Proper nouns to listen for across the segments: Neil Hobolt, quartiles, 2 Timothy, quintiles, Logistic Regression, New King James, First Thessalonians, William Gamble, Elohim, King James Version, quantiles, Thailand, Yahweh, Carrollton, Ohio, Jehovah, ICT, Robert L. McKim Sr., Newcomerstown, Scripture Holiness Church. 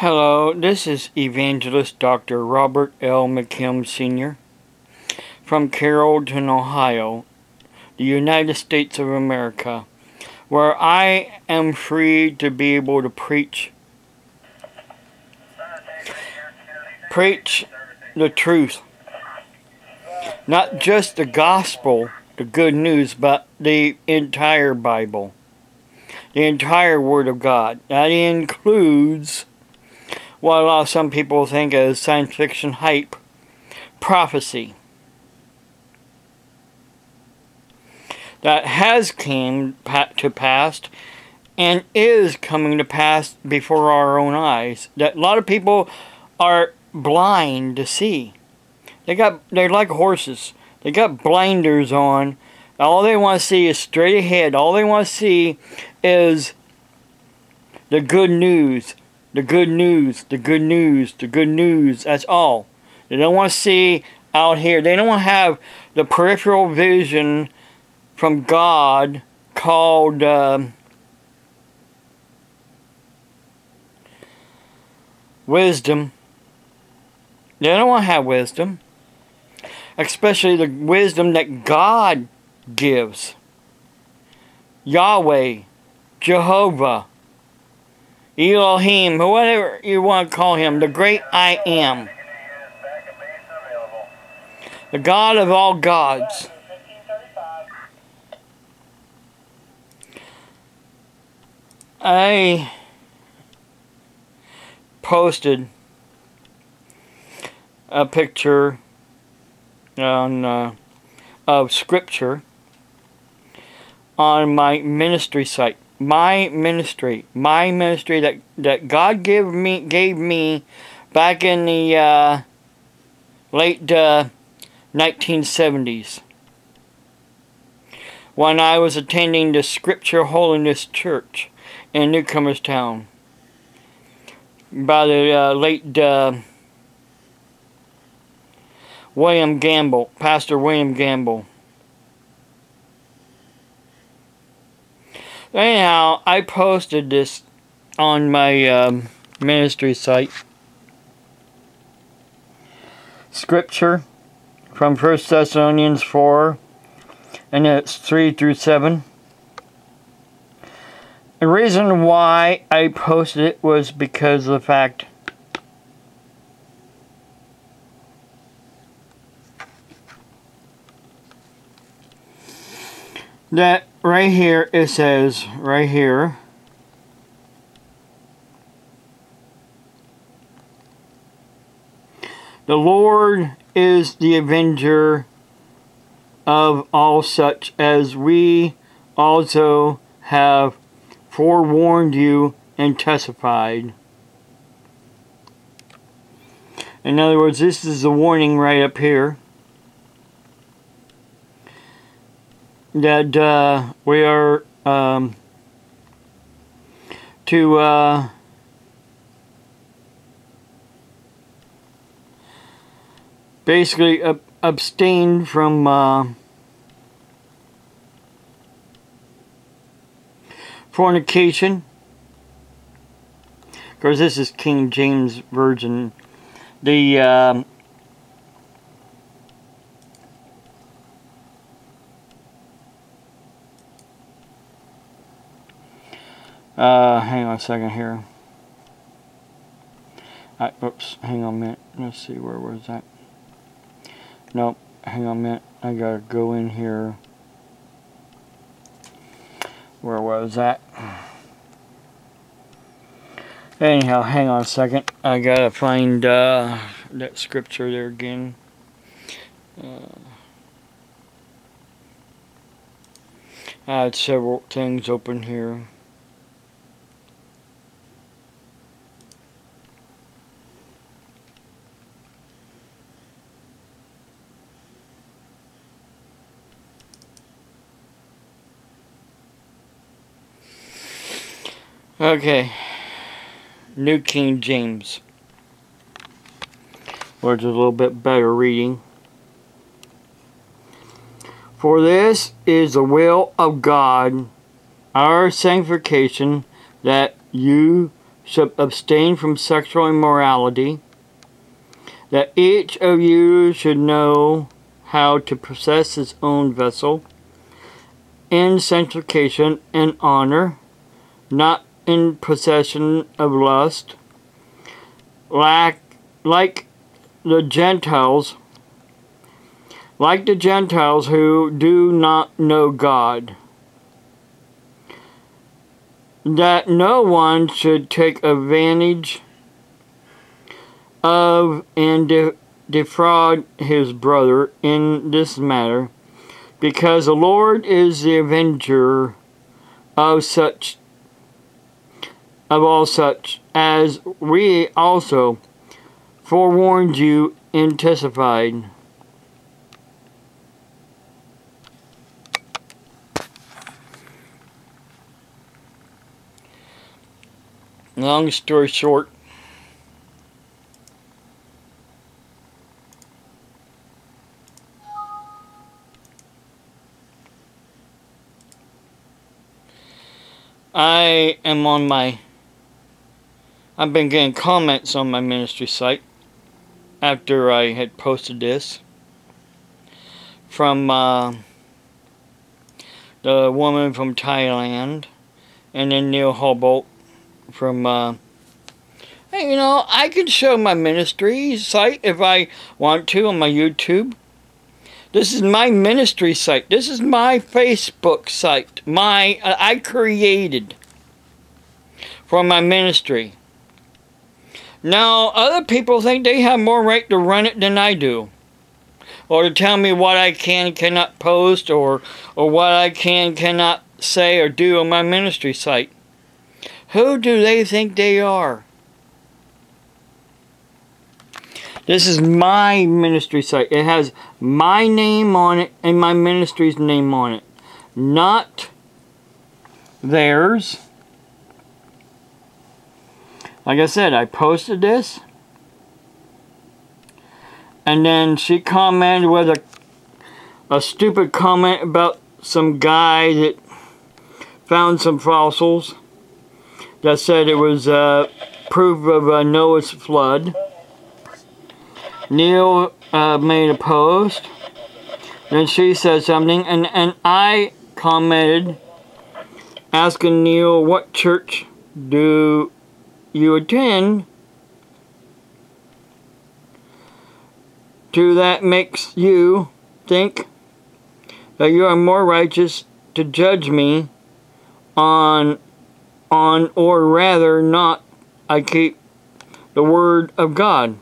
Hello, this is Evangelist Dr. Robert L. McKim Sr. from Carrollton, Ohio, the United States of America, where I am free to be able to preach the truth. Not just the gospel, the good news, but the entire Bible, the entire Word of God. That includes what a lot of some people think is science fiction hype, prophecy, that has come to pass and is coming to pass before our own eyes, that a lot of people are blind to see. They're like horses. They got blinders on. All they want to see is straight ahead. All they want to see is the good news. The good news, the good news, the good news, that's all. They don't want to see out here. They don't want to have the peripheral vision from God called wisdom. They don't want to have wisdom, especially the wisdom that God gives. Yahweh, Jehovah, Elohim, whatever you want to call him, the great I am, the God of all gods. I posted a picture on, of Scripture on my ministry site. My ministry that God gave me back in the late 1970s, when I was attending the Scripture Holiness Church in Newcomerstown. By the late William Gamble, Pastor William Gamble. Anyhow, I posted this on my ministry site. Scripture from First Thessalonians 4, and it's 3 through 7. The reason why I posted it was because of the fact that right here, it says, right here, the Lord is the avenger of all such, as we also have forewarned you and testified. In other words, this is the warning right up here, that we are to basically abstain from fornication. Of course, this is King James Version. The hang on a second here. Oops, hang on a minute. Let's see, where was that? Nope, hang on a minute. I gotta go in here. Where was that? Anyhow, hang on a second. I gotta find that scripture there again. I had several things open here. Okay, New King James, which is a little bit better reading. For this is the will of God, our sanctification, that you should abstain from sexual immorality, that each of you should know how to possess his own vessel in sanctification and honor, not in possession of lust, like the Gentiles who do not know God, that no one should take advantage of and defraud his brother in this matter, because the Lord is the avenger of all such, as we also forewarned you and testified. Long story short, I've been getting comments on my ministry site after I had posted this from the woman from Thailand, and then Neil Hobolt from hey, you know, I could show my ministry site if I want to on my YouTube. This is my ministry site. This is my Facebook site. I created for my ministry. Now, other people think they have more right to run it than I do, or to tell me what I can and cannot post, or what I can and cannot say or do on my ministry site. Who do they think they are? This is my ministry site. It has my name on it and my ministry's name on it, not theirs. Like I said, I posted this, and then she commented with a stupid comment about some guy that found some fossils that said it was proof of Noah's flood. Neil made a post, then she said something, and I commented asking Neil, what church do you attend to that makes you think that you are more righteous to judge me on or rather not I keep the word of God.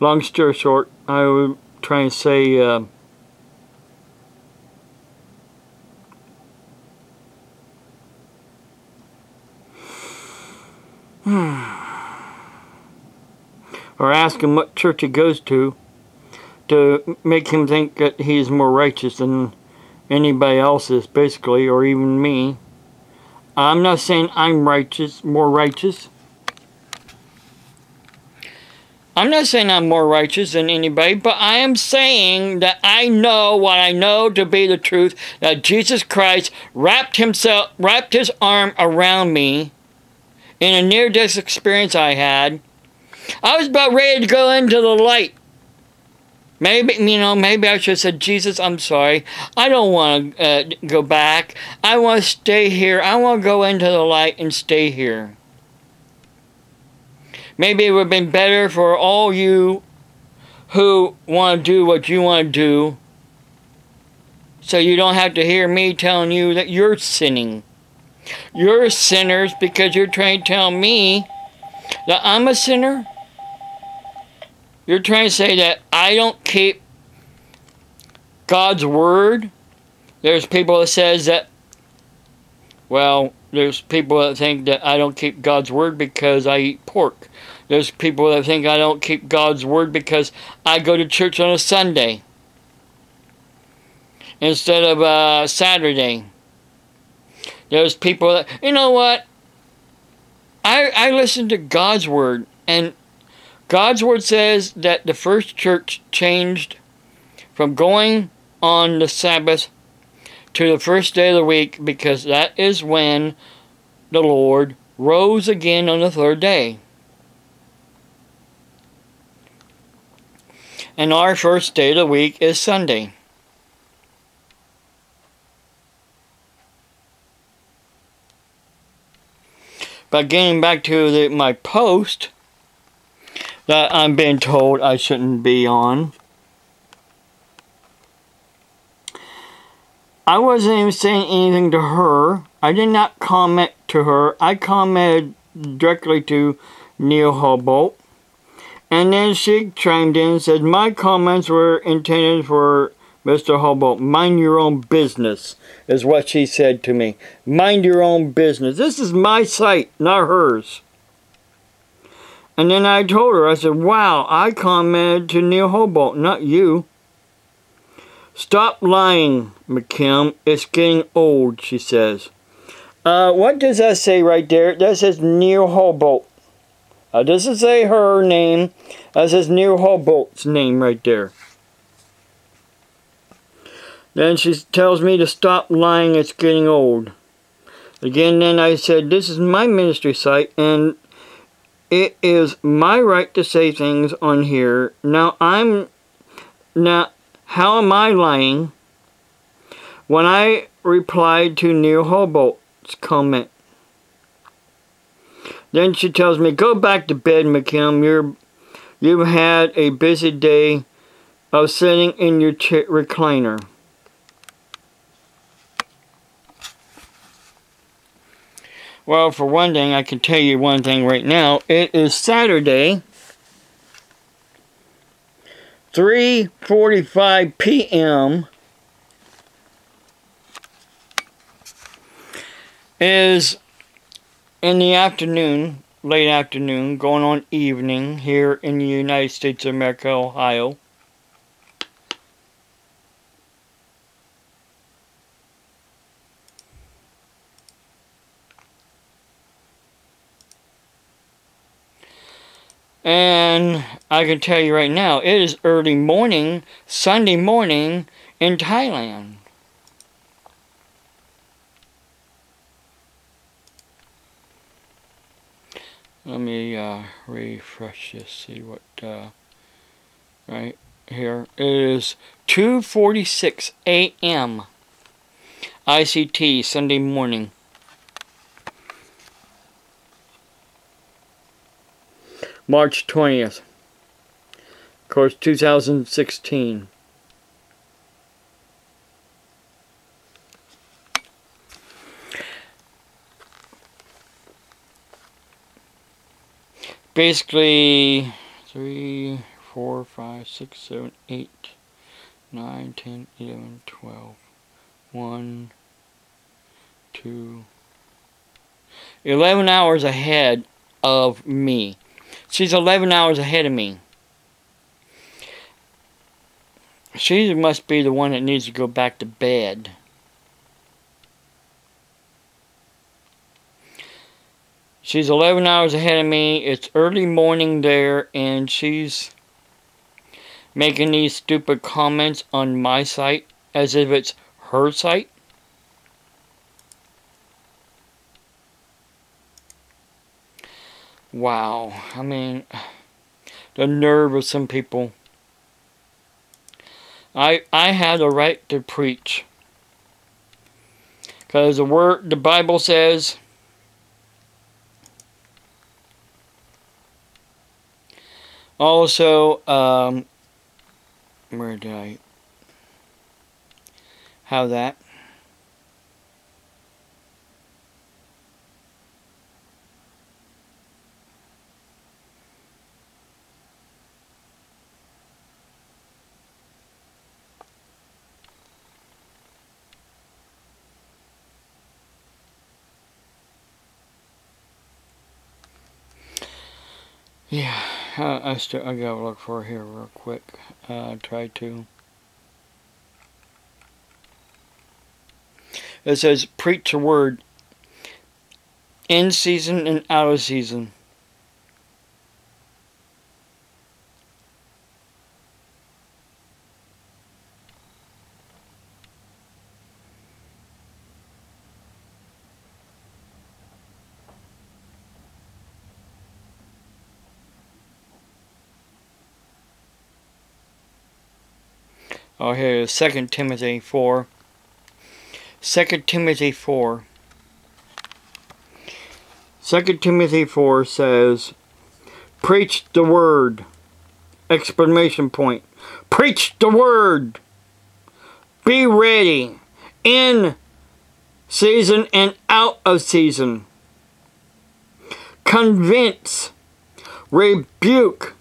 Long story short, I would try and say or ask him what church he goes to make him think that he's more righteous than anybody else is, basically, or even me. I'm not saying I'm righteous, more righteous. I'm not saying I'm more righteous than anybody, but I am saying that I know what I know to be the truth, that Jesus Christ wrapped his arm around me in a near-death experience I had. I was about ready to go into the light. Maybe, you know, maybe I should have said, Jesus, I'm sorry. I don't want to go back. I want to stay here. I want to go into the light and stay here. Maybe it would have been better for all you who want to do what you want to do, so you don't have to hear me telling you that you're sinning. You're sinners because you're trying to tell me that I'm a sinner. You're trying to say that I don't keep God's word. There's people that says that, well, there's people that think that I don't keep God's word because I eat pork. There's people that think I don't keep God's word because I go to church on a Sunday instead of Saturday. There's people that, you know what? I listen to God's word, and God's word says that the first church changed from going on the Sabbath to the first day of the week, because that is when the Lord rose again on the third day. And our first day of the week is Sunday. But getting back to my post that I'm being told I shouldn't be on. I wasn't even saying anything to her. I did not comment to her. I commented directly to Neil Hobolt. And then she chimed in and said, "My comments were intended for Mr. Hobolt. Mind your own business," is what she said to me. Mind your own business. This is my site, not hers. And then I told her, I said, "Wow, I commented to Neil Hobolt, not you." "Stop lying, McKim. It's getting old," she says. What does that say right there? That says Neil Hobolt. That doesn't say her name. That says Neil Hobolt's name right there. Then she tells me to stop lying. It's getting old. Again, then I said, "This is my ministry site, and it is my right to say things on here. Now, how am I lying?" When I replied to Neil Hobolt's comment. Then she tells me, "Go back to bed, McKim. You've had a busy day of sitting in your recliner." Well, for one thing, I can tell you one thing right now. It is Saturday. 3:45 p.m. is in the afternoon, late afternoon, going on evening here in the United States of America, Ohio. And I can tell you right now, it is early morning, Sunday morning in Thailand. Let me refresh this, see what, right here. It is 2:46 a.m. ICT, Sunday morning. March 20th, of course, 2016. Basically, 3, 4, 5, 6, 7, 8, 9, 10, 11, 12, 1, 2, 11 hours ahead of me. She's 11 hours ahead of me. She must be the one that needs to go back to bed. She's 11 hours ahead of me. It's early morning there, and she's making these stupid comments on my site as if it's her site. Wow, I mean, the nerve of some people. I had a right to preach. Because the Bible says, also, where did I have that? Yeah, I gotta look for it here real quick. Try to. It says, "Preach a word in season and out of season." Oh, here is 2 Timothy 4. 2 Timothy 4. 2 Timothy 4 says, preach the word! Exclamation point. Preach the word! Be ready, in season and out of season. Convince, rebuke,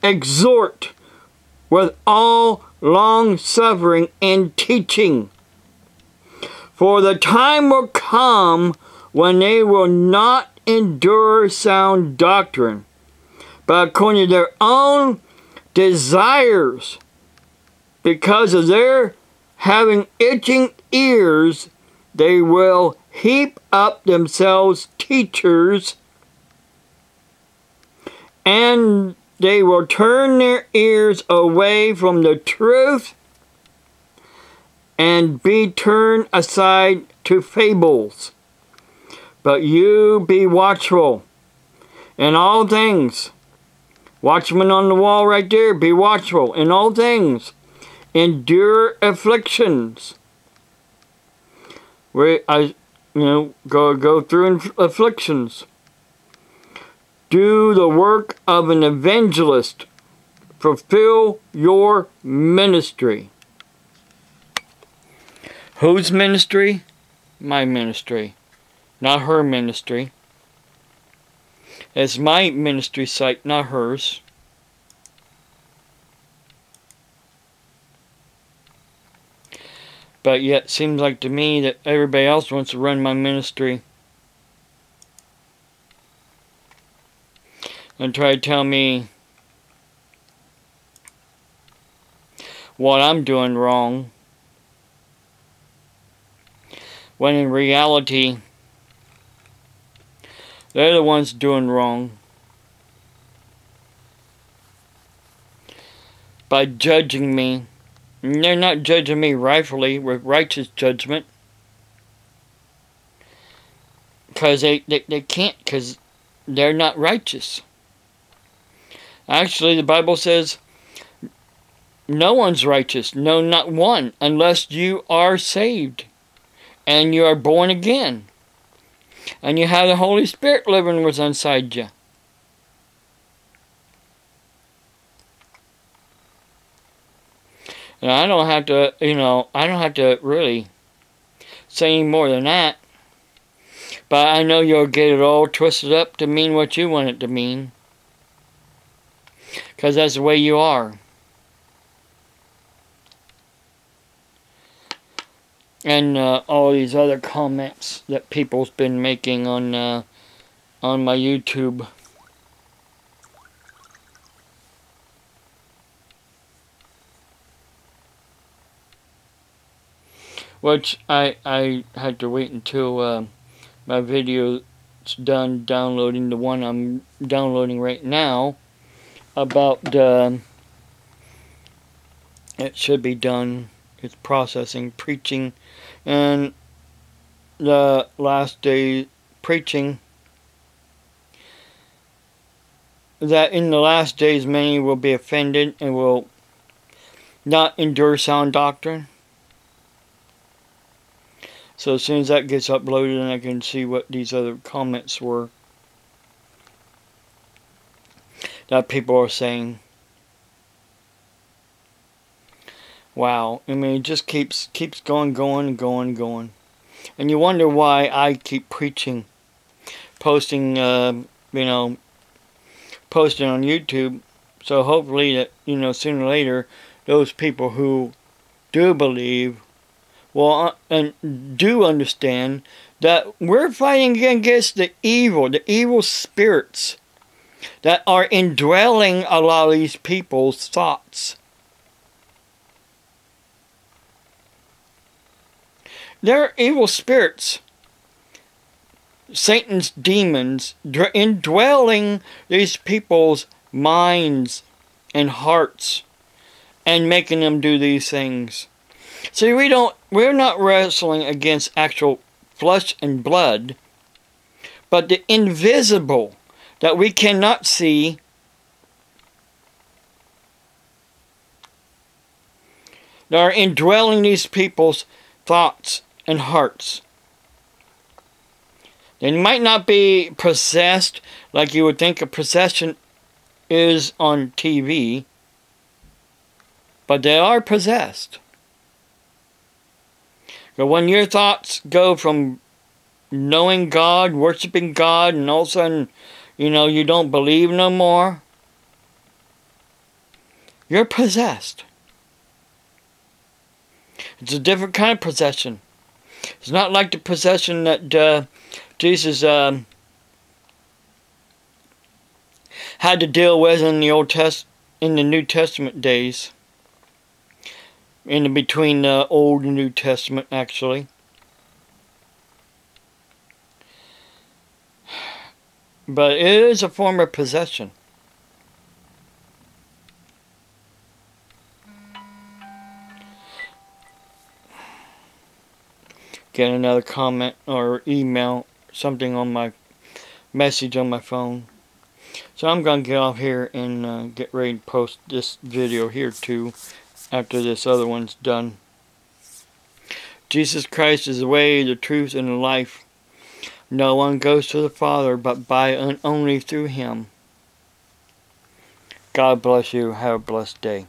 exhort with all long-suffering and teaching. For the time will come when they will not endure sound doctrine, but according to their own desires, because of their having itching ears, they will heap up themselves teachers, and they will turn their ears away from the truth and be turned aside to fables. But you be watchful in all things. Watchman on the wall right there. Be watchful in all things. Endure afflictions. Where go through afflictions. Do the work of an evangelist. Fulfill your ministry. Whose ministry? My ministry. Not her ministry. It's my ministry site, not hers. But yet, it seems like to me that everybody else wants to run my ministry. And try to tell me what I'm doing wrong. When in reality, they're the ones doing wrong. By judging me. And they're not judging me rightfully with righteous judgment. Because they can't, because they're not righteous. Actually, the Bible says, no one's righteous, no, not one, unless you are saved and you are born again. And you have the Holy Spirit living with inside you. And I don't have to, I don't have to really say any more than that. But I know you'll get it all twisted up to mean what you want it to mean. Because that's the way you are. And all these other comments that people's been making on my YouTube. Which I had to wait until my video's done downloading, the one I'm downloading right now. About, it should be done, it's processing, preaching, and the last day preaching, that in the last days many will be offended and will not endure sound doctrine. So as soon as that gets uploaded, and I can see what these other comments were that people are saying. Wow, I mean, it just keeps going. And you wonder why I keep preaching, posting, posting on YouTube. So hopefully that, sooner or later, those people who do believe will, and do understand that we're fighting against the evil spirits that are indwelling a lot of these people's thoughts. They're evil spirits. Satan's demons indwelling these people's minds and hearts and making them do these things. See, we're not wrestling against actual flesh and blood, but the invisible that we cannot see, that are indwelling these people's thoughts and hearts. They might not be possessed like you would think a possession is on TV, but they are possessed. So when your thoughts go from knowing God, worshiping God, and all of a sudden, you know, you don't believe no more, you're possessed. It's a different kind of possession. It's not like the possession that Jesus had to deal with in the New Testament days, in between the Old and New Testament, actually. But it is a form of possession. Get another comment or email, something on my message on my phone. So I'm going to get off here and get ready to post this video here too after this other one's done. Jesus Christ is the way, the truth, and the life. No one goes to the Father but by and only through Him. God bless you. Have a blessed day.